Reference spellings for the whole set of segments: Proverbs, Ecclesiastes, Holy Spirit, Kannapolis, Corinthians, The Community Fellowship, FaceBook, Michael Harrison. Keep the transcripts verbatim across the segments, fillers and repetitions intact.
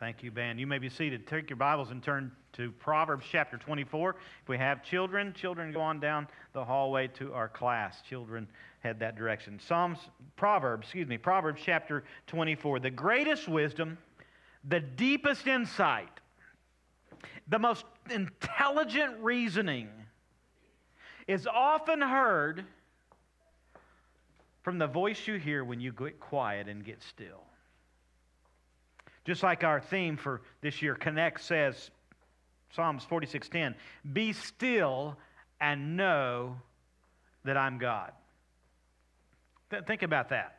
Thank you, Ben. You may be seated. Take your Bibles and turn to Proverbs chapter twenty-four. If we have children, children go on down the hallway to our class. Children head that direction. Psalms, Proverbs, excuse me, Proverbs chapter twenty-four. The greatest wisdom, the deepest insight, the most intelligent reasoning is often heard from the voice you hear when you get quiet and get still. Just like our theme for this year, Connect, says, Psalms forty-six ten, be still and know that I'm God. Th- think about that.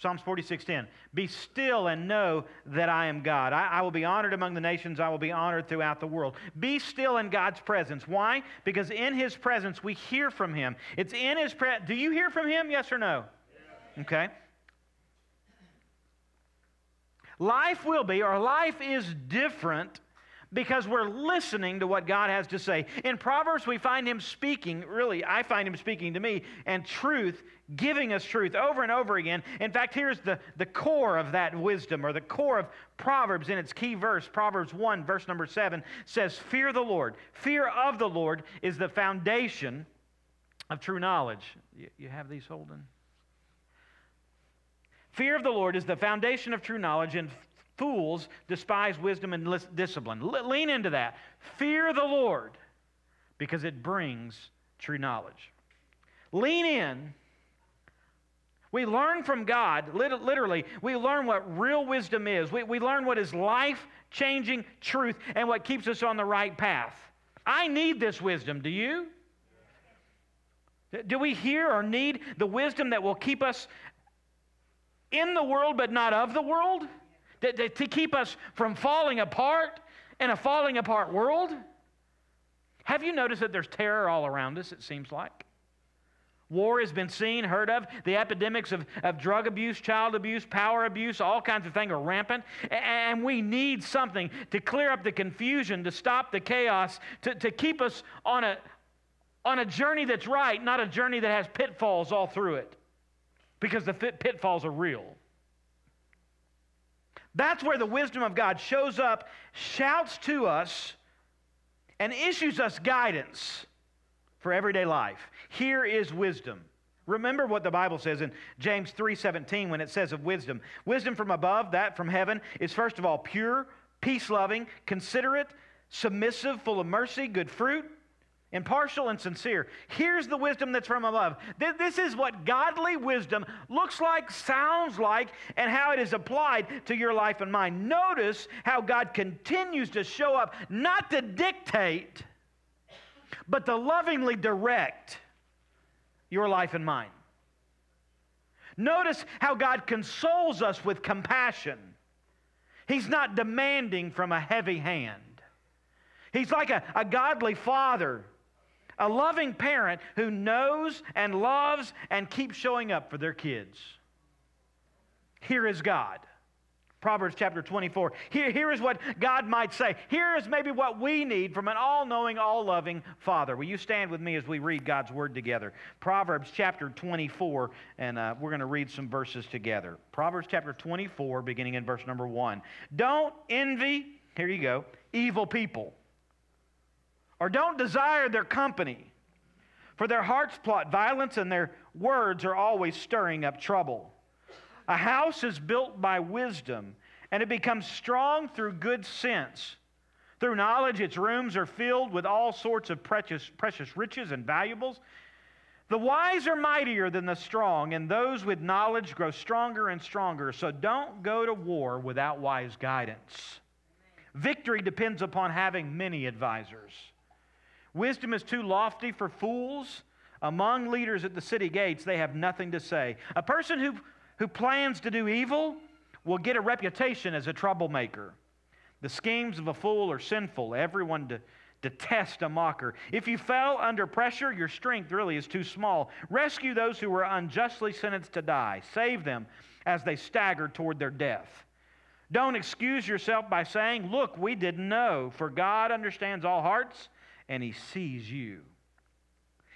Psalms forty-six ten, be still and know that I am God. I, I will be honored among the nations. I will be honored throughout the world. Be still in God's presence. Why? Because in His presence, we hear from Him. It's in His presence. Do you hear from Him? Yes or no? Yeah. Okay. Life will be, or life is different because we're listening to what God has to say. In Proverbs, we find Him speaking, really, I find Him speaking to me, and truth, giving us truth over and over again. In fact, here's the, the core of that wisdom, or the core of Proverbs in its key verse. Proverbs one, verse number seven, says, fear the Lord. Fear of the Lord is the foundation of true knowledge. You, you have these, Holden? Fear of the Lord is the foundation of true knowledge, and fools despise wisdom and discipline. Lean into that. Fear the Lord because it brings true knowledge. Lean in. We learn from God, literally, we learn what real wisdom is. We, we learn what is life-changing truth and what keeps us on the right path. I need this wisdom. Do you? Do we hear or need the wisdom that will keep us in the world, but not of the world, to, to, to keep us from falling apart in a falling apart world? Have you noticed that there's terror all around us, it seems like? War has been seen, heard of. The epidemics of, of drug abuse, child abuse, power abuse, all kinds of things are rampant. And we need something to clear up the confusion, to stop the chaos, to, to keep us on a, on a journey that's right, not a journey that has pitfalls all through it. Because the pitfalls are real. That's where the wisdom of God shows up, shouts to us, and issues us guidance for everyday life. Here is wisdom. Remember what the Bible says in James three seventeen when it says of wisdom. Wisdom from above, that from heaven, is first of all pure, peace-loving, considerate, submissive, full of mercy, good fruit, impartial and sincere. Here's the wisdom that's from above. This is what godly wisdom looks like, sounds like, and how it is applied to your life and mine. Notice how God continues to show up, not to dictate, but to lovingly direct your life and mine. Notice how God consoles us with compassion. He's not demanding from a heavy hand. He's like a, a godly father, a loving parent who knows and loves and keeps showing up for their kids. Here is God. Proverbs chapter twenty-four. Here, here is what God might say. Here is maybe what we need from an all-knowing, all-loving Father. Will you stand with me as we read God's Word together? Proverbs chapter twenty-four, and uh, we're going to read some verses together. Proverbs chapter twenty-four, beginning in verse number one. Don't envy, here you go, evil people. Or don't desire their company, for their hearts plot violence and their words are always stirring up trouble. A house is built by wisdom, and it becomes strong through good sense. Through knowledge, its rooms are filled with all sorts of precious, precious riches and valuables. The wise are mightier than the strong, and those with knowledge grow stronger and stronger. So don't go to war without wise guidance. Victory depends upon having many advisors. Wisdom is too lofty for fools. Among leaders at the city gates, they have nothing to say. A person who, who plans to do evil will get a reputation as a troublemaker. The schemes of a fool are sinful. Everyone de- detests a mocker. If you fell under pressure, your strength really is too small. Rescue those who were unjustly sentenced to die. Save them as they stagger toward their death. Don't excuse yourself by saying, look, we didn't know, for God understands all hearts, and He sees you.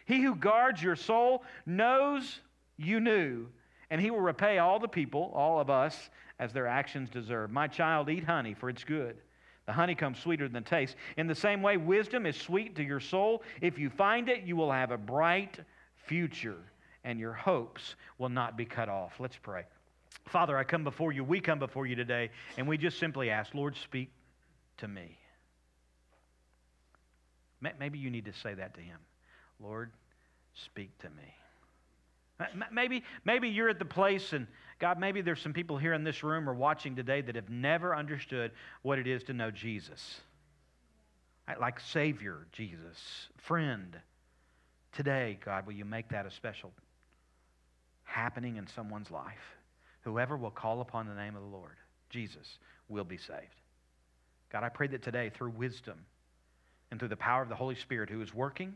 He who guards your soul knows you knew, and he will repay all the people, all of us, as their actions deserve. My child, eat honey, for it's good. The honeycomb sweeter than taste. In the same way, wisdom is sweet to your soul. If you find it, you will have a bright future, and your hopes will not be cut off. Let's pray. Father, I come before you. We come before you today, and we just simply ask, Lord, speak to me. Maybe you need to say that to him. Lord, speak to me. Maybe, maybe you're at the place, and God, maybe there's some people here in this room or watching today that have never understood what it is to know Jesus. Like Savior Jesus, friend. Today, God, will you make that a special happening in someone's life? Whoever will call upon the name of the Lord, Jesus, will be saved. God, I pray that today, through wisdom and through the power of the Holy Spirit who is working,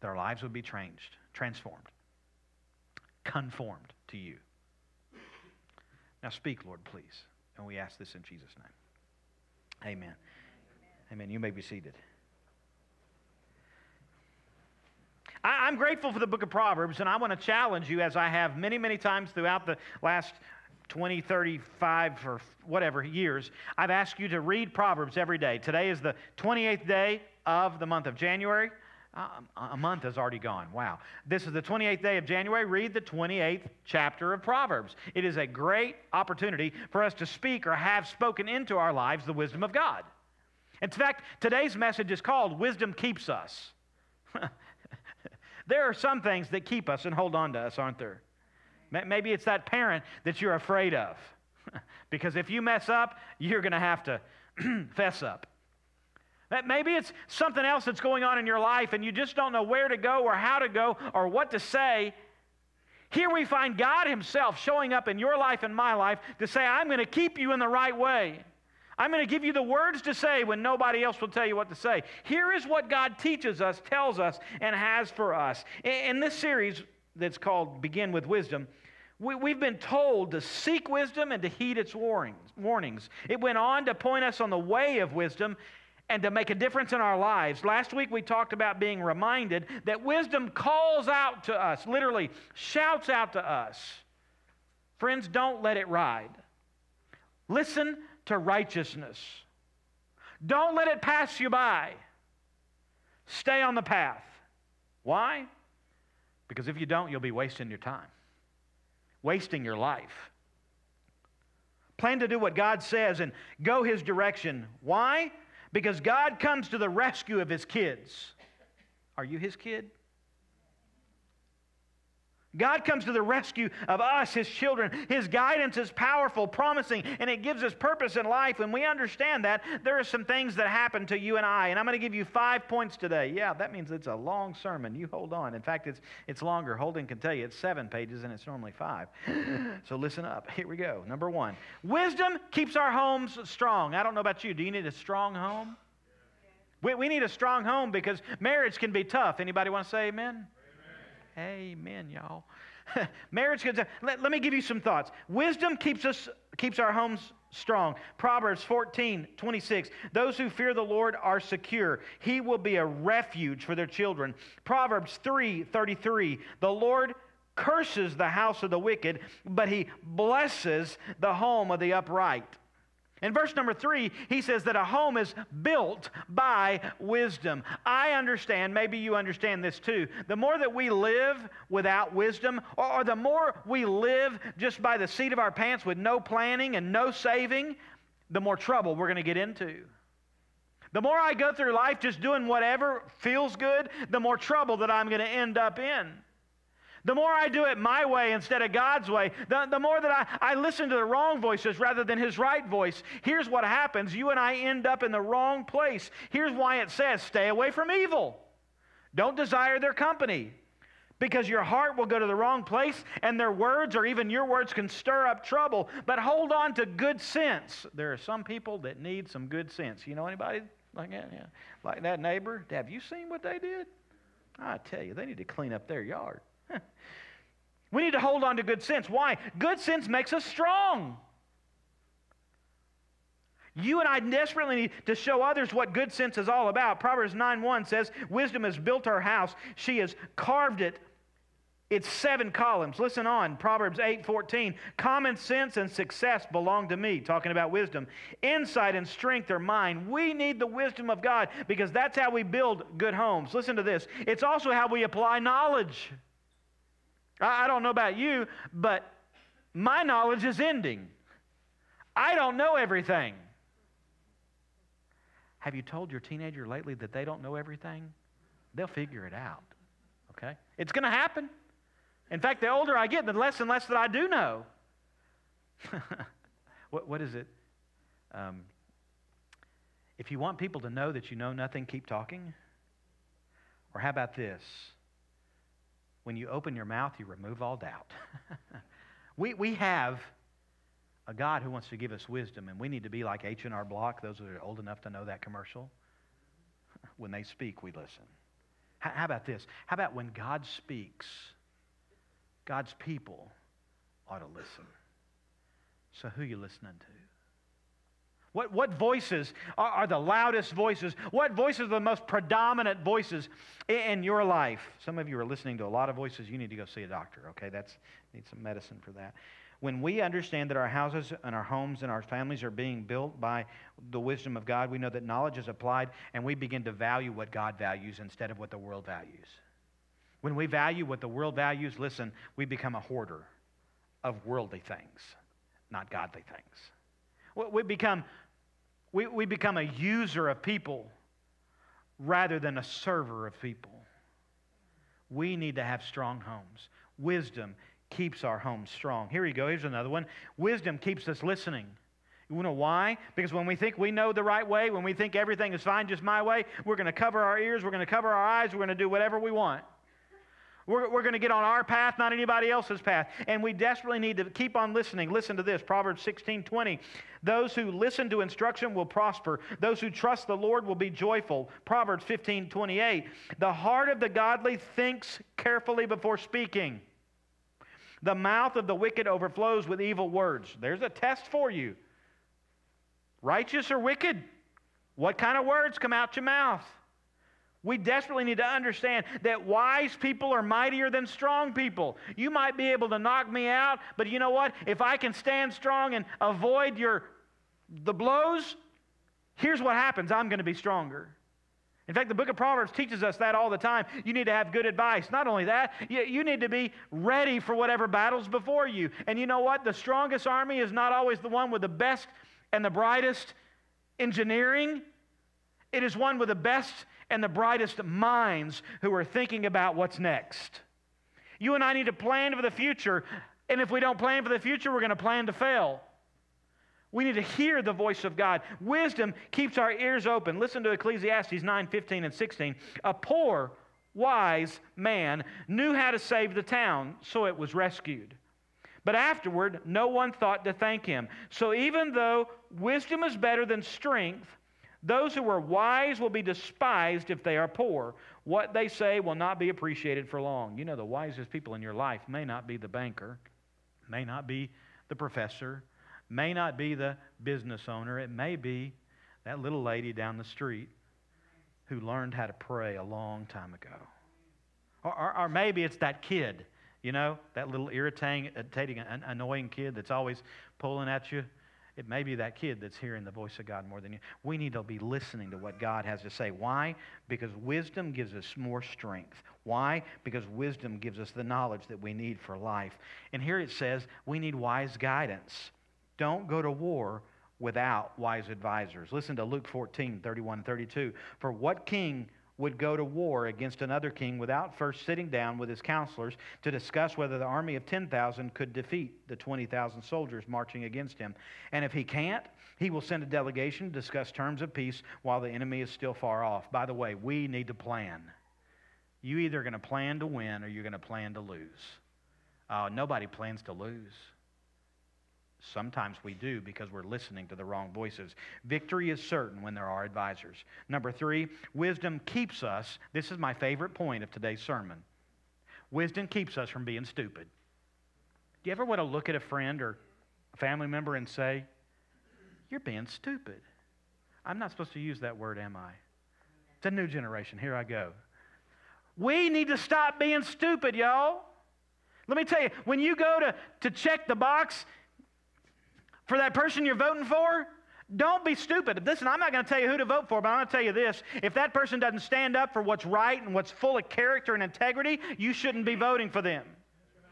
that our lives would be changed, transformed, conformed to you. Now speak, Lord, please. And we ask this in Jesus' name. Amen. Amen. Amen. You may be seated. I'm grateful for the book of Proverbs, and I want to challenge you, as I have many, many times throughout the last twenty, thirty-five, or whatever years. I've asked you to read Proverbs every day. Today is the twenty-eighth day of the month of January. Um, a month has already gone. Wow. This is the twenty-eighth day of January. Read the twenty-eighth chapter of Proverbs. It is a great opportunity for us to speak or have spoken into our lives the wisdom of God. In fact, today's message is called Wisdom Keeps Us. There are some things that keep us and hold on to us, aren't there? Maybe it's that parent that you're afraid of. Because if you mess up, you're going to have to fess up. Maybe it's something else that's going on in your life and you just don't know where to go or how to go or what to say. Here we find God himself showing up in your life and my life to say, I'm going to keep you in the right way. I'm going to give you the words to say when nobody else will tell you what to say. Here is what God teaches us, tells us, and has for us. In this series that's called Begin with Wisdom, we, we've been told to seek wisdom and to heed its warnings. It went on to point us on the way of wisdom and to make a difference in our lives. Last week we talked about being reminded that wisdom calls out to us, literally shouts out to us. Friends, don't let it ride. Listen to righteousness. Don't let it pass you by. Stay on the path. Why? Because if you don't, you'll be wasting your time, wasting your life. Plan to do what God says and go his direction. Why? Because God comes to the rescue of his kids. Are you his kid? God comes to the rescue of us, his children. His guidance is powerful, promising, and it gives us purpose in life. When we understand that, there are some things that happen to you and I, and I'm going to give you five points today. Yeah, that means it's a long sermon. You hold on. In fact, it's, it's longer. Holden can tell you it's seven pages, and it's normally five. So listen up. Here we go. Number one, wisdom keeps our homes strong. I don't know about you. Do you need a strong home? We, we need a strong home because marriage can be tough. Anybody want to say amen? Amen, y'all. Marriage. Let, let me give you some thoughts. Wisdom keeps us, keeps our homes strong. Proverbs fourteen twenty-six. Those who fear the Lord are secure. He will be a refuge for their children. Proverbs three thirty-three. The Lord curses the house of the wicked, but he blesses the home of the upright. In verse number three, he says that a home is built by wisdom. I understand, maybe you understand this too, the more that we live without wisdom, or the more we live just by the seat of our pants with no planning and no saving, the more trouble we're going to get into. The more I go through life just doing whatever feels good, the more trouble that I'm going to end up in. The more I do it my way instead of God's way, the, the more that I, I listen to the wrong voices rather than his right voice, here's what happens. You and I end up in the wrong place. Here's why it says, stay away from evil. Don't desire their company, because your heart will go to the wrong place, and their words or even your words can stir up trouble. But hold on to good sense. There are some people that need some good sense. You know anybody like that? Yeah. Like that neighbor? Have you seen what they did? I tell you, they need to clean up their yard. We need to hold on to good sense. Why? Good sense makes us strong. You and I desperately need to show others what good sense is all about. Proverbs nine one says, wisdom has built her house. She has carved it It's seven columns. Listen on, Proverbs eight fourteen. Common sense and success belong to me, talking about wisdom. Insight and strength are mine. We need the wisdom of God because that's how we build good homes. Listen to this. It's also how we apply knowledge. I, I don't know about you, but my knowledge is ending. I don't know everything. Have you told your teenager lately that they don't know everything? They'll figure it out, okay? It's going to happen. In fact, the older I get, the less and less that I do know. what, what is it? Um, if you want people to know that you know nothing, keep talking. Or how about this? When you open your mouth, you remove all doubt. we, we have a God who wants to give us wisdom, and we need to be like H and R Block, those that are old enough to know that commercial. When they speak, we listen. How, how about this? How about when God speaks, God's people ought to listen. So who are you listening to? What, what voices are, are the loudest voices? What voices are the most predominant voices in, in your life? Some of you are listening to a lot of voices. You need to go see a doctor, okay? That's need some medicine for that. When we understand that our houses and our homes and our families are being built by the wisdom of God, we know that knowledge is applied, and we begin to value what God values instead of what the world values. When we value what the world values, listen, we become a hoarder of worldly things, not godly things. We become, we, we become a user of people rather than a server of people. We need to have strong homes. Wisdom keeps our homes strong. Here you go. Here's another one. Wisdom keeps us listening. You know why? Because when we think we know the right way, when we think everything is fine just my way, we're going to cover our ears, we're going to cover our eyes, we're going to do whatever we want. We're, we're going to get on our path, not anybody else's path. And we desperately need to keep on listening. Listen to this, Proverbs sixteen twenty. Those who listen to instruction will prosper. Those who trust the Lord will be joyful. Proverbs fifteen twenty-eight. The heart of the godly thinks carefully before speaking. The mouth of the wicked overflows with evil words. There's a test for you. Righteous or wicked? What kind of words come out your mouth? We desperately need to understand that wise people are mightier than strong people. You might be able to knock me out, but you know what? If I can stand strong and avoid your the blows, here's what happens. I'm going to be stronger. In fact, the book of Proverbs teaches us that all the time. You need to have good advice. Not only that, you, you need to be ready for whatever battle's before you. And you know what? The strongest army is not always the one with the best and the brightest engineering. It is one with the best and the brightest minds who are thinking about what's next. You and I need to plan for the future. And if we don't plan for the future, we're going to plan to fail. We need to hear the voice of God. Wisdom keeps our ears open. Listen to Ecclesiastes nine fifteen and sixteen. A poor, wise man knew how to save the town, so it was rescued. But afterward, no one thought to thank him. So even though wisdom is better than strength, those who are wise will be despised if they are poor. What they say will not be appreciated for long. You know, the wisest people in your life may not be the banker, may not be the professor, may not be the business owner. It may be that little lady down the street who learned how to pray a long time ago. Or, or, or maybe it's that kid, you know, that little irritating, irritating, annoying kid that's always pulling at you. It may be that kid that's hearing the voice of God more than you. We need to be listening to what God has to say. Why? Because wisdom gives us more strength. Why? Because wisdom gives us the knowledge that we need for life. And here it says we need wise guidance. Don't go to war without wise advisors. Listen to Luke fourteen thirty-one and thirty-two. For what king would go to war against another king without first sitting down with his counselors to discuss whether the army of ten thousand could defeat the twenty thousand soldiers marching against him? And if he can't, he will send a delegation to discuss terms of peace while the enemy is still far off. By the way, we need to plan. You either are going to plan to win or you're going to plan to lose. Uh, nobody plans to lose. Sometimes we do because we're listening to the wrong voices. Victory is certain when there are advisors. Number three, wisdom keeps us. This is my favorite point of today's sermon. Wisdom keeps us from being stupid. Do you ever want to look at a friend or a family member and say, "You're being stupid"? I'm not supposed to use that word, am I? It's a new generation. Here I go. We need to stop being stupid, y'all. Let me tell you, when you go to, to check the box for that person you're voting for, don't be stupid. Listen, I'm not going to tell you who to vote for, but I'm going to tell you this. If that person doesn't stand up for what's right and what's full of character and integrity, you shouldn't be voting for them.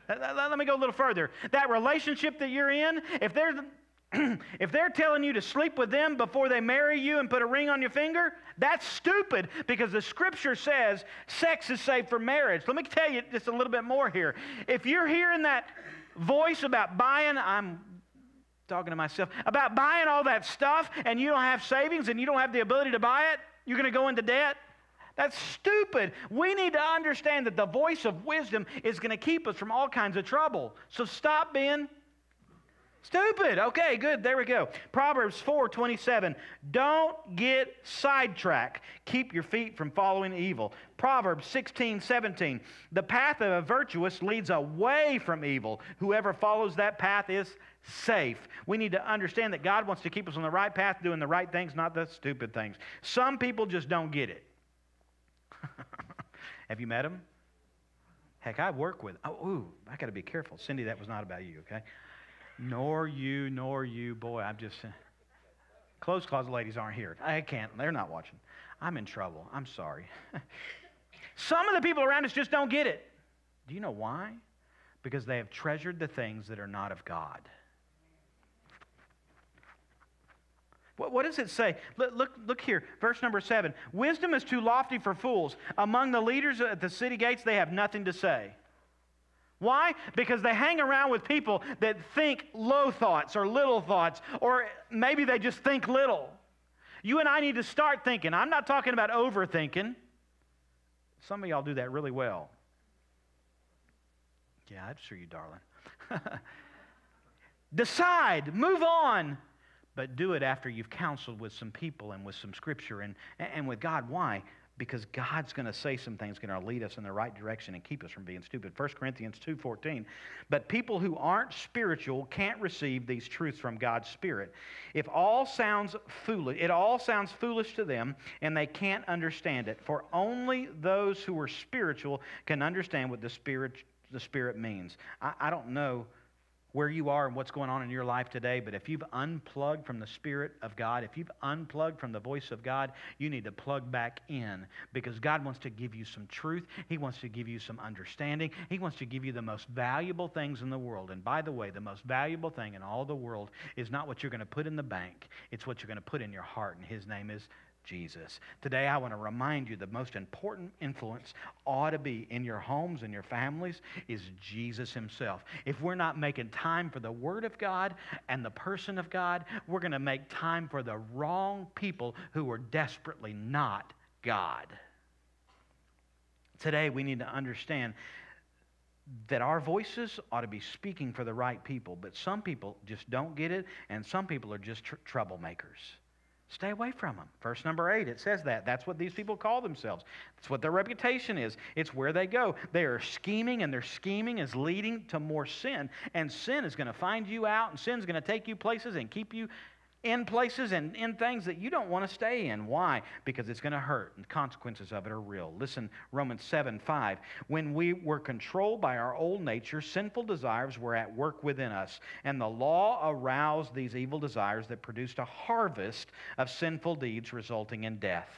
Let me go a little further. That relationship that you're in, if they're, if they're telling you to sleep with them before they marry you and put a ring on your finger, that's stupid, because the Scripture says sex is saved for marriage. Let me tell you just a little bit more here. If you're hearing that voice about buying, I'm talking to myself, about buying all that stuff, and you don't have savings and you don't have the ability to buy it, you're going to go into debt. That's stupid. We need to understand that the voice of wisdom is going to keep us from all kinds of trouble. So stop being stupid. Okay, good. There we go. Proverbs four twenty-seven. Don't get sidetracked. Keep your feet from following evil. Proverbs sixteen seventeen. The path of a virtuous leads away from evil. Whoever follows that path is safe. We need to understand that God wants to keep us on the right path, doing the right things, not the stupid things. Some people just don't get it. Have you met them? Heck, I work with... Oh, ooh, I got to be careful. Cindy, that was not about you, okay? Nor you, nor you. Boy, I'm just... Closed closet ladies aren't here. I can't. They're not watching. I'm in trouble. I'm sorry. Some of the people around us just don't get it. Do you know why? Because they have treasured the things that are not of God. What, what does it say? Look, look, look here. Verse number seven. Wisdom is too lofty for fools. Among the leaders at the city gates, they have nothing to say. Why? Because they hang around with people that think low thoughts or little thoughts, or maybe they just think little. You and I need to start thinking. I'm not talking about overthinking. Some of y'all do that really well. Yeah, I'm sure you, darling. Decide. Move on. But do it after you've counseled with some people and with some Scripture and, and with God. Why? Because God's going to say some things going to lead us in the right direction and keep us from being stupid. First Corinthians two fourteen, but people who aren't spiritual can't receive these truths from God's Spirit. If all sounds foolish, it all sounds foolish to them, and they can't understand it. For only those who are spiritual can understand what the Spirit the Spirit means. I, I don't know where you are and what's going on in your life today, but if you've unplugged from the Spirit of God, if you've unplugged from the voice of God, you need to plug back in, because God wants to give you some truth. He wants to give you some understanding. He wants to give you the most valuable things in the world. And by the way, the most valuable thing in all the world is not what you're going to put in the bank. It's what you're going to put in your heart, and His name is Jesus. Today, I want to remind you the most important influence ought to be in your homes and your families is Jesus Himself. If we're not making time for the Word of God and the person of God, we're going to make time for the wrong people who are desperately not God. Today, we need to understand that our voices ought to be speaking for the right people, but some people just don't get it, and some people are just tr- troublemakers. Stay away from them. Verse number eight, it says that. That's what these people call themselves. That's what their reputation is. It's where they go. They are scheming, and their scheming is leading to more sin. And sin is going to find you out, and sin is going to take you places and keep you in places and in things that you don't want to stay in. Why? Because it's going to hurt, and the consequences of it are real. Listen, Romans seven five. When we were controlled by our old nature, sinful desires were at work within us, and the law aroused these evil desires that produced a harvest of sinful deeds resulting in death.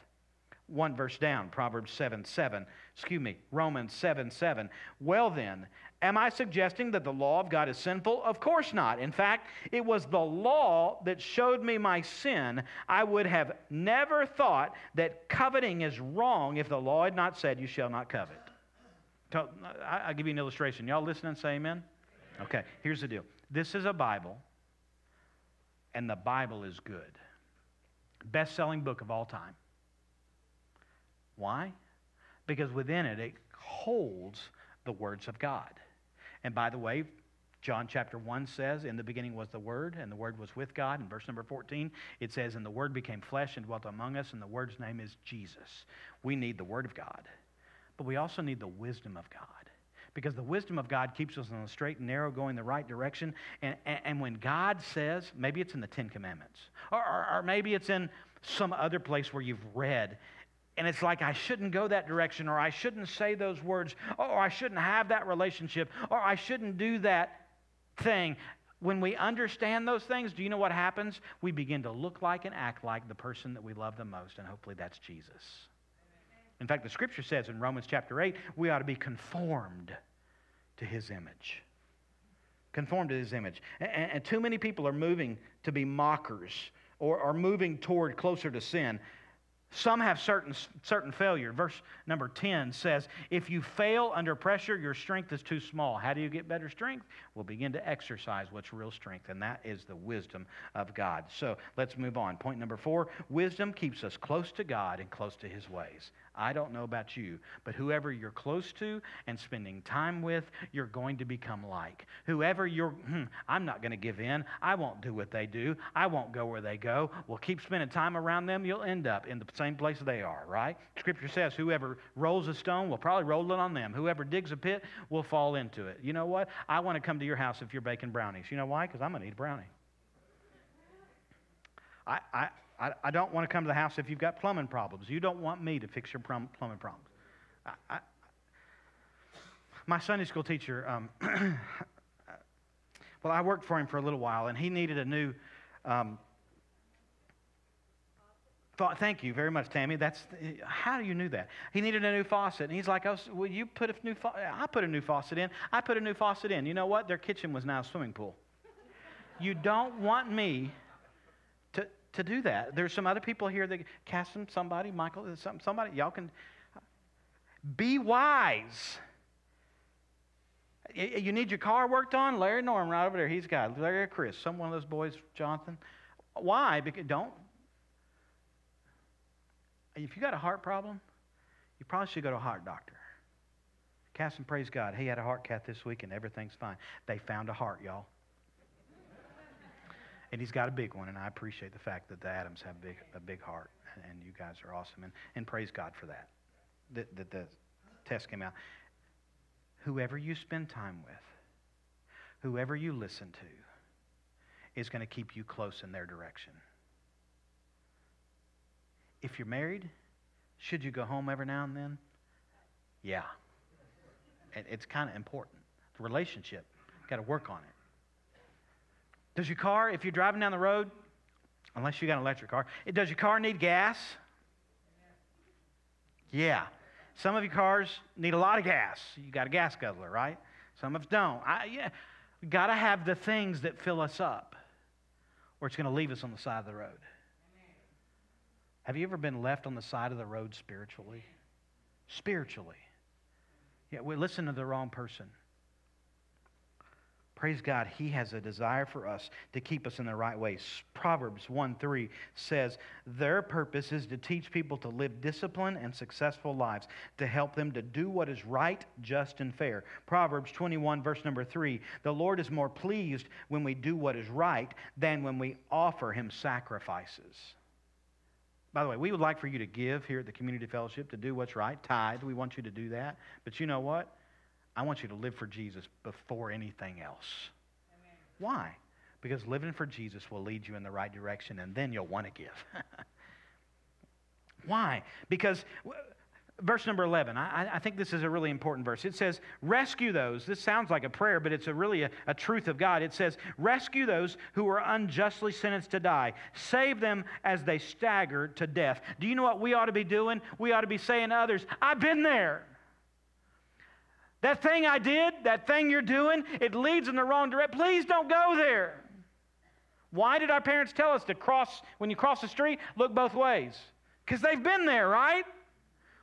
One verse down, Proverbs seven seven. Excuse me, Romans seven seven. Well then, am I suggesting that the law of God is sinful? Of course not. In fact, it was the law that showed me my sin. I would have never thought that coveting is wrong if the law had not said, "You shall not covet." So, I'll give you an illustration. Y'all listening? Say amen? Amen. Okay, here's the deal. This is a Bible, and the Bible is good. Best-selling book of all time. Why? Because within it, it holds the words of God. And by the way, John chapter one says, in the beginning was the Word, and the Word was with God. In verse number fourteen, it says, and the Word became flesh and dwelt among us, and the Word's name is Jesus. We need the Word of God. But we also need the wisdom of God. Because the wisdom of God keeps us on the straight and narrow, going the right direction. And, and, and when God says, maybe it's in the Ten Commandments, or, or, or maybe it's in some other place where you've read, and it's like I shouldn't go that direction, or I shouldn't say those words, or I shouldn't have that relationship, or I shouldn't do that thing. When we understand those things, do you know what happens? We begin to look like and act like the person that we love the most, and hopefully that's Jesus. In fact, the Scripture says in Romans chapter eight, we ought to be conformed to His image. Conformed to His image. And, and too many people are moving to be mockers, or are moving toward closer to sin. Some have certain, certain failure. Verse number ten says, if you fail under pressure, your strength is too small. How do you get better strength? Well, begin to exercise what's real strength, and that is the wisdom of God. So let's move on. Point number four, wisdom keeps us close to God and close to His ways. I don't know about you, but whoever you're close to and spending time with, you're going to become like. Whoever you're, hmm, I'm not going to give in. I won't do what they do. I won't go where they go. Well, keep spending time around them. You'll end up in the same place they are, right? Scripture says whoever rolls a stone will probably roll it on them. Whoever digs a pit will fall into it. You know what? I want to come to your house if you're baking brownies. You know why? Because I'm going to eat a brownie. I... I I don't want to come to the house if you've got plumbing problems. You don't want me to fix your plumbing problems. I, I, my Sunday school teacher, um, well, I worked for him for a little while, and he needed a new um, faucet. Thank you very much, Tammy. That's how you knew that. He needed a new faucet, and he's like, oh, "Will you put a new faucet? I put a new faucet in. I put a new faucet in. You know what? Their kitchen was now a swimming pool. You don't want me." To do that. There's some other people here that Cassim, somebody, Michael, some, somebody, y'all can be wise. You need your car worked on? Larry Norm right over there. He's got it. Larry or Chris, some one of those boys, Jonathan. Why? Because don't. If you got a heart problem, you probably should go to a heart doctor. Cassim, praise God, he had a heart cath this week and everything's fine. They found a heart, y'all. And he's got a big one, and I appreciate the fact that the Adams have big, a big heart, and you guys are awesome, and, and praise God for that, that the, the test came out. Whoever you spend time with, whoever you listen to, is going to keep you close in their direction. If you're married, should you go home every now and then? Yeah. It, it's kind of important. The relationship, got to work on it. Does your car, if you're driving down the road, unless you got an electric car, does your car need gas? Yeah. Some of your cars need a lot of gas. You got a gas guzzler, right? Some of us don't. I, yeah. We got to have the things that fill us up, or it's going to leave us on the side of the road. Amen. Have you ever been left on the side of the road spiritually? Spiritually. Yeah, we listen to the wrong person. Praise God, He has a desire for us to keep us in the right way. Proverbs one three says, their purpose is to teach people to live disciplined and successful lives, to help them to do what is right, just, and fair. Proverbs twenty-one, verse number three, the Lord is more pleased when we do what is right than when we offer Him sacrifices. By the way, we would like for you to give here at the Community Fellowship, to do what's right, tithe. We want you to do that. But you know what? I want you to live for Jesus before anything else. Amen. Why? Because living for Jesus will lead you in the right direction, and then you'll want to give. Why? Because verse number eleven, I, I think this is a really important verse. It says, rescue those. This sounds like a prayer, but it's a really a, a truth of God. It says, rescue those who are unjustly sentenced to die. Save them as they stagger to death. Do you know what we ought to be doing? We ought to be saying to others, I've been there. That thing I did, that thing you're doing, it leads in the wrong direction. Please don't go there. Why did our parents tell us to cross, when you cross the street, look both ways? Because they've been there, right?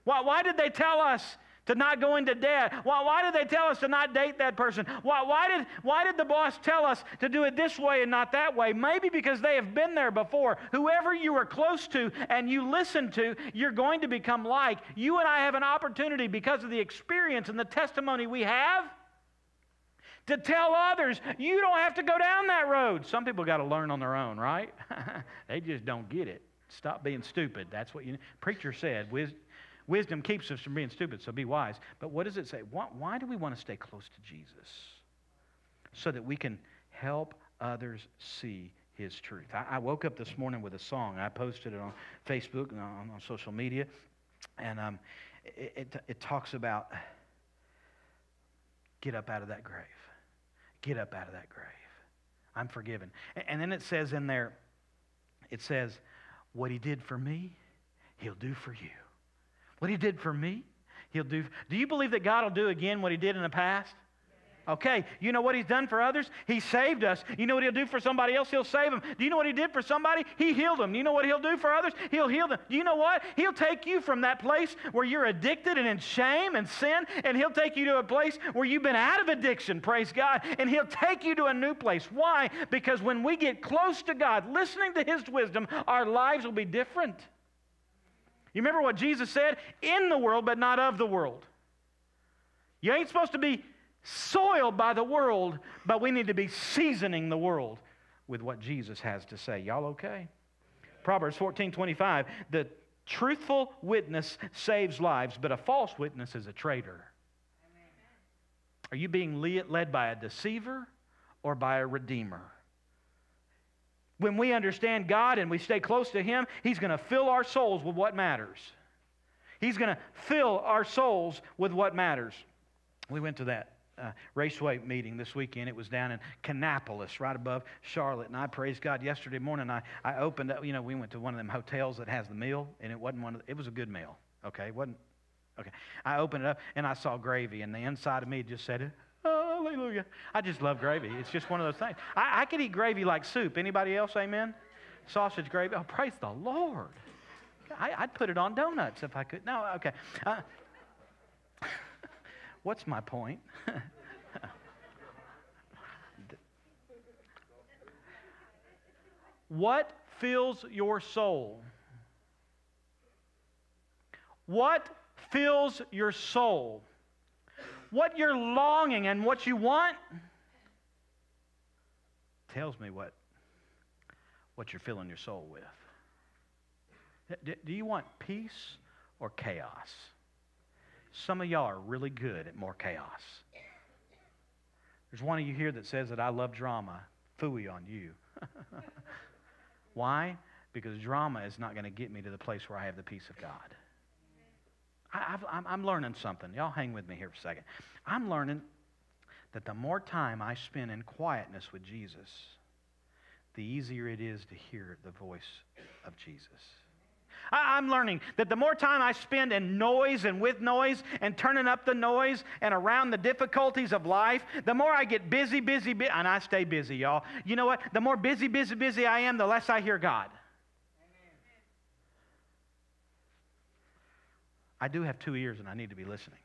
Why, why did they tell us to not go into debt? Why, why did they tell us to not date that person? Why, why did, why did the boss tell us to do it this way and not that way? Maybe because they have been there before. Whoever you are close to and you listen to, you're going to become like. You and I have an opportunity because of the experience and the testimony we have to tell others, you don't have to go down that road. Some people got to learn on their own, right? They just don't get it. Stop being stupid. That's what you preacher said. Wisdom. Wisdom keeps us from being stupid, so be wise. But what does it say? Why, why do we want to stay close to Jesus? So that we can help others see His truth. I, I woke up this morning with a song. I posted it on Facebook and on, on social media. And um, it, it, it talks about get up out of that grave. Get up out of that grave. I'm forgiven. And, and then it says in there, it says, what he did for me, he'll do for you. What he did for me, he'll do. Do you believe that God will do again what he did in the past? Okay, you know what he's done for others? He saved us. You know what he'll do for somebody else? He'll save them. Do you know what he did for somebody? He healed them. Do you know what he'll do for others? He'll heal them. Do you know what? He'll take you from that place where you're addicted and in shame and sin, and he'll take you to a place where you've been out of addiction, praise God, and he'll take you to a new place. Why? Because when we get close to God, listening to his wisdom, our lives will be different. You remember what Jesus said? In the world, but not of the world. You ain't supposed to be soiled by the world, but we need to be seasoning the world with what Jesus has to say. Y'all okay? Proverbs fourteen twenty-five, the truthful witness saves lives, but a false witness is a traitor. Amen. Are you being led by a deceiver or by a redeemer? When we understand God and we stay close to him, he's going to fill our souls with what matters. He's going to fill our souls with what matters. We went to that Uh, raceway meeting this weekend. It was down in Kannapolis, right above Charlotte, and I praise God. Yesterday morning, I, I opened up. You know, we went to one of them hotels that has the meal, and it wasn't one. Of the, it was a good meal. Okay, it wasn't okay. I opened it up, and I saw gravy, and the inside of me just said, "Hallelujah!" I just love gravy. It's just one of those things. I, I could eat gravy like soup. Anybody else? Amen. Sausage gravy. Oh, praise the Lord. I, I'd put it on donuts if I could. No, okay. Uh, What's my point? What fills your soul? What fills your soul? What you're longing and what you want tells me what, what you're filling your soul with. Do you want peace or chaos? Some of y'all are really good at more chaos. There's one of you here that says that I love drama. Phooey on you. Why? Because drama is not going to get me to the place where I have the peace of God. I, I've, I'm, I'm learning something. Y'all hang with me here for a second. I'm learning that the more time I spend in quietness with Jesus, the easier it is to hear the voice of Jesus. I'm learning that the more time I spend in noise and with noise and turning up the noise and around the difficulties of life, the more I get busy, busy, busy, and I stay busy, y'all. You know what? The more busy, busy, busy I am, the less I hear God. Amen. I do have two ears and I need to be listening.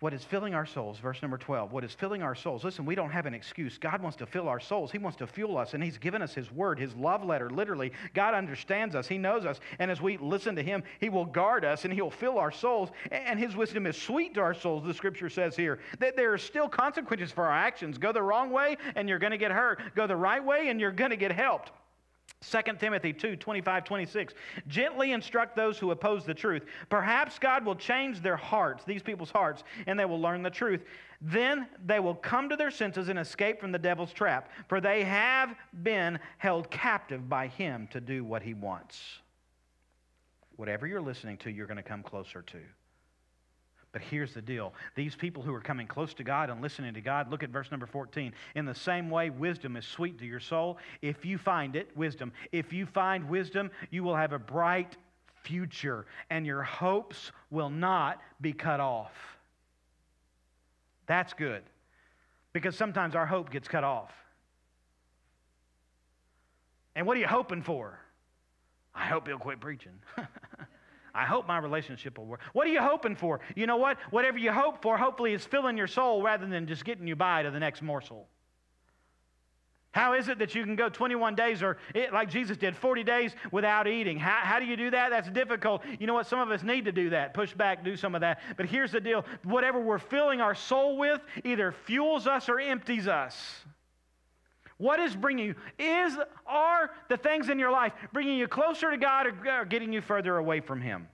What is filling our souls, verse number twelve, what is filling our souls? Listen, we don't have an excuse. God wants to fill our souls. He wants to fuel us, and he's given us his word, his love letter, literally. God understands us. He knows us, and as we listen to him, he will guard us, and he'll fill our souls, and his wisdom is sweet to our souls, the Scripture says here, that there are still consequences for our actions. Go the wrong way, and you're going to get hurt. Go the right way, and you're going to get helped. Second Timothy two, twenty-five, twenty-six, gently instruct those who oppose the truth. Perhaps God will change their hearts, these people's hearts, and they will learn the truth. Then they will come to their senses and escape from the devil's trap, for they have been held captive by him to do what he wants. Whatever you're listening to, you're going to come closer to. But here's the deal. These people who are coming close to God and listening to God, look at verse number fourteen. In the same way, wisdom is sweet to your soul. If you find it, wisdom. If you find wisdom, you will have a bright future, and your hopes will not be cut off. That's good, because sometimes our hope gets cut off. And what are you hoping for? I hope he'll quit preaching. I hope my relationship will work. What are you hoping for? You know what? Whatever you hope for, hopefully is filling your soul rather than just getting you by to the next morsel. How is it that you can go twenty-one days or, it, like Jesus did, forty days without eating? How, how do you do that? That's difficult. You know what? Some of us need to do that. Push back, do some of that. But here's the deal. Whatever we're filling our soul with either fuels us or empties us. What is bringing you? Is, are the things in your life bringing you closer to God or, or getting you further away from him?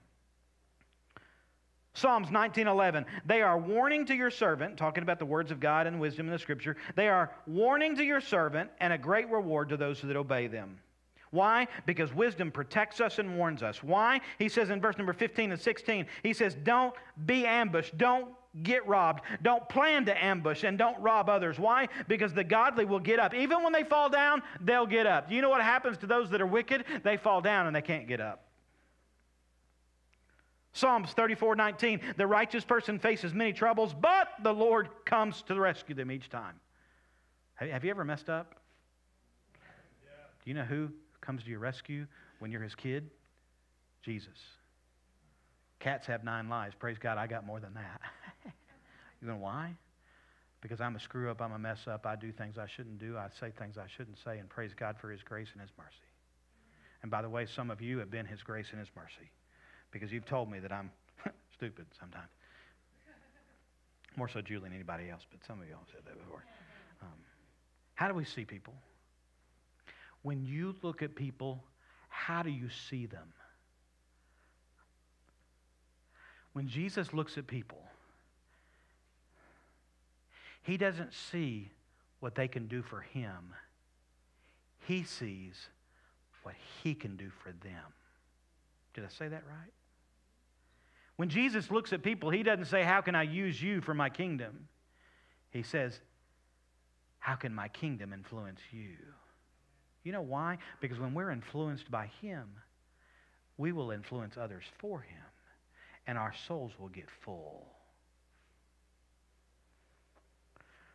Psalms nineteen eleven, they are warning to your servant, talking about the words of God and wisdom in the Scripture, they are warning to your servant and a great reward to those that obey them. Why? Because wisdom protects us and warns us. Why? He says in verse number fifteen and sixteen, he says, don't be ambushed, don't get robbed, don't plan to ambush, and don't rob others. Why? Because the godly will get up. Even when they fall down, they'll get up. You know what happens to those that are wicked? They fall down and they can't get up. Psalms thirty-four nineteen, the righteous person faces many troubles, but the Lord comes to rescue them each time. Have you ever messed up? Do you know who comes to your rescue when you're his kid? Jesus. Cats have nine lives. Praise God, I got more than that. You know why? Because I'm a screw up, I'm a mess up, I do things I shouldn't do, I say things I shouldn't say, and praise God for his grace and his mercy. And by the way, some of you have been his grace and his mercy, because you've told me that I'm stupid sometimes. More so Julie than anybody else, but some of you all said that before. Um, how do we see people? When you look at people, how do you see them? When Jesus looks at people, he doesn't see what they can do for him. He sees what he can do for them. Did I say that right? When Jesus looks at people, he doesn't say, how can I use you for my kingdom? He says, how can my kingdom influence you? You know why? Because when we're influenced by him, we will influence others for him, and our souls will get full.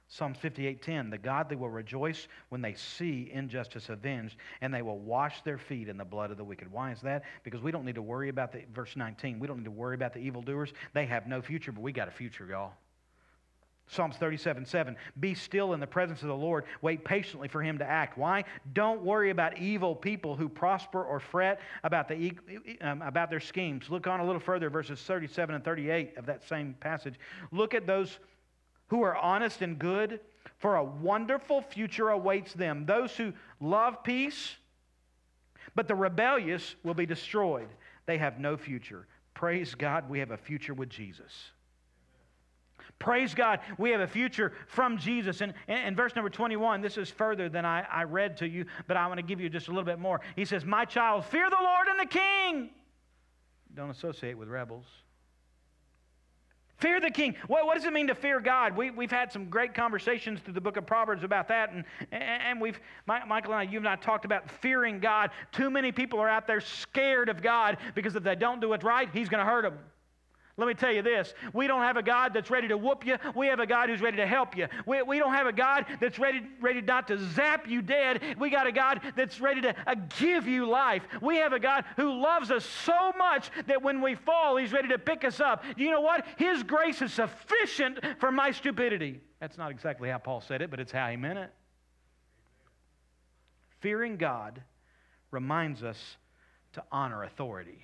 Psalms fifty-eight ten, the godly will rejoice when they see injustice avenged, and they will wash their feet in the blood of the wicked. Why is that? Because we don't need to worry about the, verse nineteen, we don't need to worry about the evildoers. They have no future, but we got a future, y'all. Psalms thirty-seven seven, be still in the presence of the Lord. Wait patiently for him to act. Why? Don't worry about evil people who prosper or fret about, the, um, about their schemes. Look on a little further, verses thirty-seven and thirty-eight of that same passage. Look at those who are honest and good, for a wonderful future awaits them. Those who love peace, but the rebellious will be destroyed. They have no future. Praise God, we have a future with Jesus. Praise God, we have a future from Jesus. And in verse number twenty-one, this is further than I, I read to you, but I want to give you just a little bit more. He says, my child, fear the Lord and the King. Don't associate with rebels. Fear the King. What, what does it mean to fear God? We, we've had some great conversations through the book of Proverbs about that, and, and we've Michael and I, you and I talked about fearing God. Too many people are out there scared of God because if they don't do it right, he's going to hurt them. Let me tell you this, we don't have a God that's ready to whoop you. We have a God who's ready to help you. We, we don't have a God that's ready, ready not to zap you dead. We got a God that's ready to uh, give you life. We have a God who loves us so much that when we fall, he's ready to pick us up. You know what? His grace is sufficient for my stupidity. That's not exactly how Paul said it, but it's how he meant it. Fearing God reminds us to honor authority.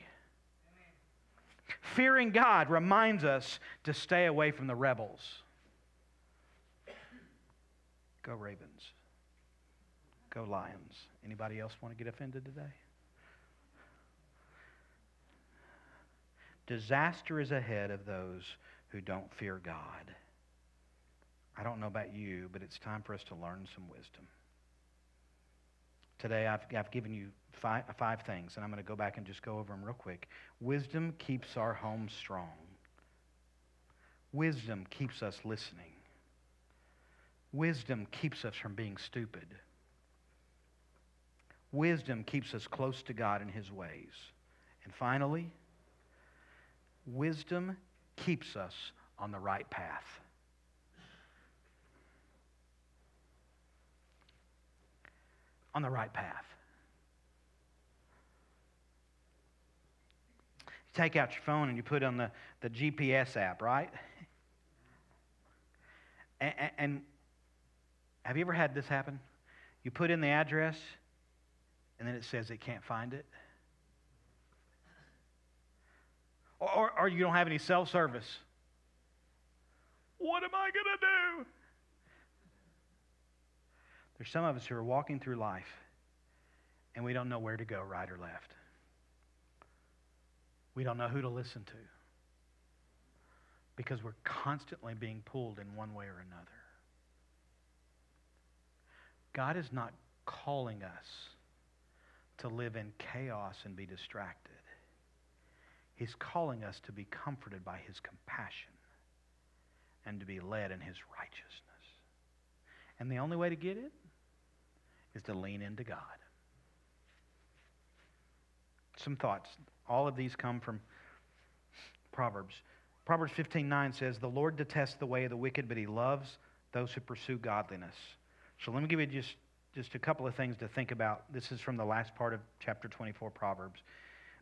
Fearing God reminds us to stay away from the rebels. Go Ravens. Go Lions. Anybody else want to get offended today? Disaster is ahead of those who don't fear God. I don't know about you, but it's time for us to learn some wisdom. Today I've, I've given you five, five things, and I'm going to go back and just go over them real quick. Wisdom keeps our home strong. Wisdom keeps us listening. Wisdom keeps us from being stupid. Wisdom keeps us close to God and his ways. And finally, wisdom keeps us on the right path. On the right path. You take out your phone and you put on the, the G P S app, right? And, and have you ever had this happen? You put in the address and then it says it can't find it. Or, or, or you don't have any cell service. What am I going to do? There's some of us who are walking through life and we don't know where to go, right or left. We don't know who to listen to because we're constantly being pulled in one way or another. God is not calling us to live in chaos and be distracted. He's calling us to be comforted by his compassion and to be led in his righteousness. And the only way to get it is to lean into God. Some thoughts. All of these come from Proverbs. Proverbs fifteen nine says, "The Lord detests the way of the wicked, but he loves those who pursue godliness." So let me give you just, just a couple of things to think about. This is from the last part of chapter twenty-four, Proverbs.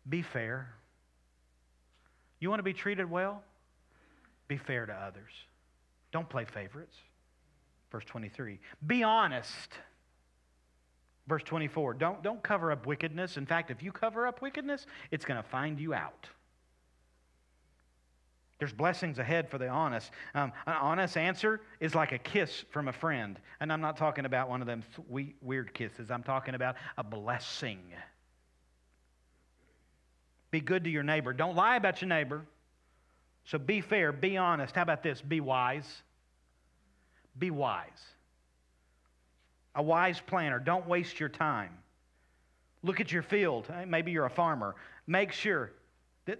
Be fair. You want to be treated well? Be fair to others. Don't play favorites. Verse twenty-three. Be honest. Verse twenty-four. Don't, don't cover up wickedness. In fact, if you cover up wickedness, it's going to find you out. There's blessings ahead for the honest. Um, an honest answer is like a kiss from a friend. And I'm not talking about one of them sweet, weird kisses. I'm talking about a blessing. Be good to your neighbor. Don't lie about your neighbor. So be fair, be honest. How about this? Be wise. Be wise. A wise planner. Don't waste your time. Look at your field. Maybe you're a farmer. Make sure.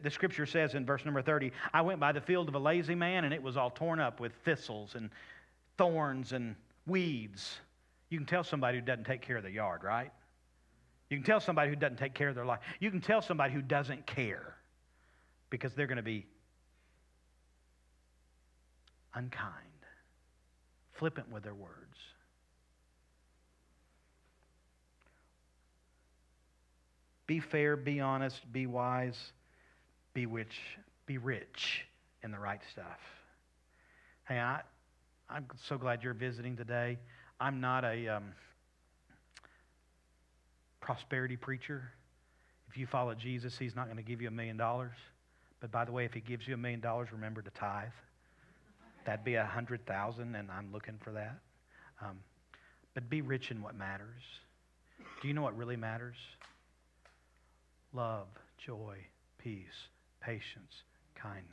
The scripture says in verse number thirty, "I went by the field of a lazy man, and it was all torn up with thistles and thorns and weeds." You can tell somebody who doesn't take care of their yard, right? You can tell somebody who doesn't take care of their life. You can tell somebody who doesn't care, because they're going to be unkind, flippant with their words. Be fair, be honest, be wise. Be rich, be rich in the right stuff. Hey, I, I'm so glad you're visiting today. I'm not a um, prosperity preacher. If you follow Jesus, he's not going to give you a million dollars. But by the way, if he gives you a million dollars, remember to tithe. That'd be a hundred thousand, and I'm looking for that. Um, but be rich in what matters. Do you know what really matters? Love, joy, peace, patience, kindness.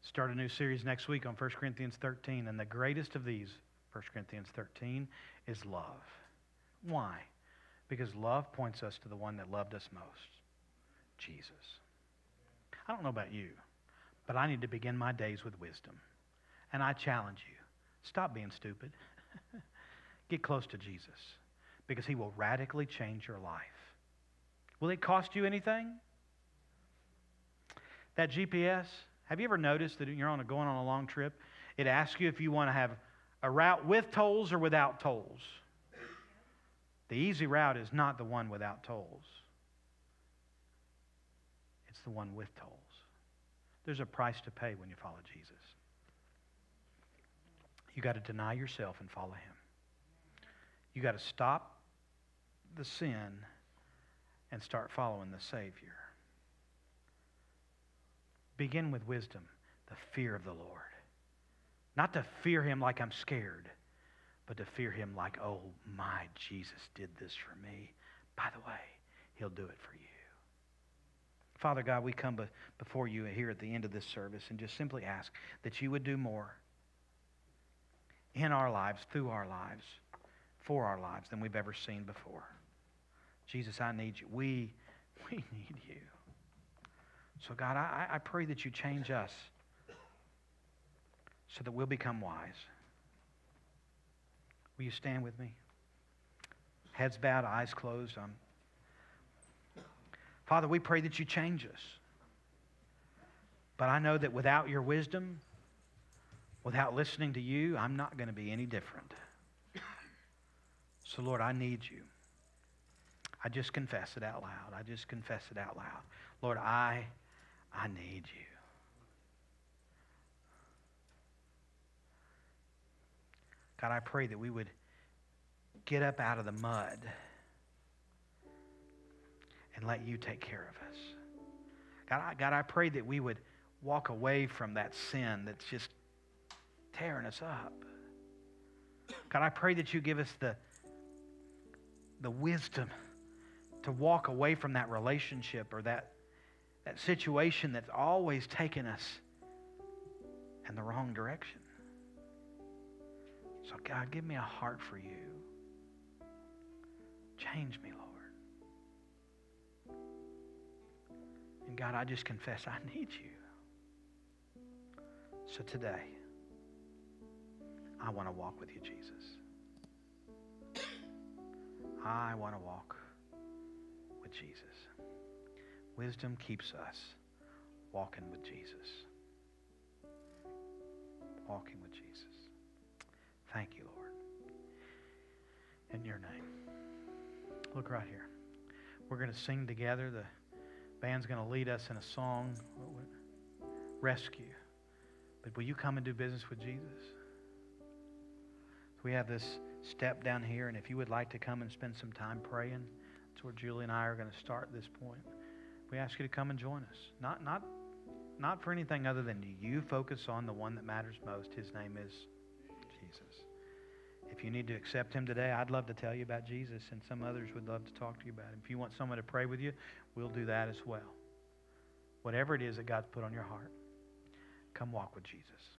Start a new series next week on First Corinthians thirteen, and the greatest of these, First Corinthians thirteen, is love. Why? Because love points us to the one that loved us most, Jesus. I don't know about you, but I need to begin my days with wisdom. And I challenge you, stop being stupid. Get close to Jesus, because he will radically change your life. Will it cost you anything? That G P S, have you ever noticed that you're on a, going on a long trip? It asks you if you want to have a route with tolls or without tolls. The easy route is not the one without tolls. It's the one with tolls. There's a price to pay when you follow Jesus. You got to deny yourself and follow him. You got to stop the sin and start following the Savior. Begin with wisdom, the fear of the Lord. Not to fear him like I'm scared, but to fear him like, "Oh, my Jesus did this for me. By the way, he'll do it for you." Father God, we come before you here at the end of this service and just simply ask that you would do more in our lives, through our lives, for our lives than we've ever seen before. Jesus, I need you. We, we need you. So God, I, I pray that you change us so that we'll become wise. Will you stand with me? Heads bowed, eyes closed. Um, Father, we pray that you change us. But I know that without your wisdom, without listening to you, I'm not going to be any different. So Lord, I need you. I just confess it out loud. I just confess it out loud. Lord, I, I need you. God, I pray that we would get up out of the mud and let you take care of us. God, I, God, I pray that we would walk away from that sin that's just tearing us up. God, I pray that you give us the, the wisdom to walk away from that relationship or that, that situation that's always taken us in the wrong direction. So God, give me a heart for you. Change me, Lord. And God, I just confess I need you. So today, I want to walk with you, Jesus. I want to walk with Jesus. Wisdom keeps us walking with Jesus. Walking with Jesus. Thank you, Lord. In your name. Look right here. We're going to sing together. The band's going to lead us in a song, Rescue. But will you come and do business with Jesus? We have this step down here, and if you would like to come and spend some time praying, that's where Julie and I are going to start at this point. We ask you to come and join us. Not, not, not for anything other than you focus on the one that matters most. His name is Jesus. If you need to accept him today, I'd love to tell you about Jesus, and some others would love to talk to you about him. If you want someone to pray with you, we'll do that as well. Whatever it is that God's put on your heart, come walk with Jesus.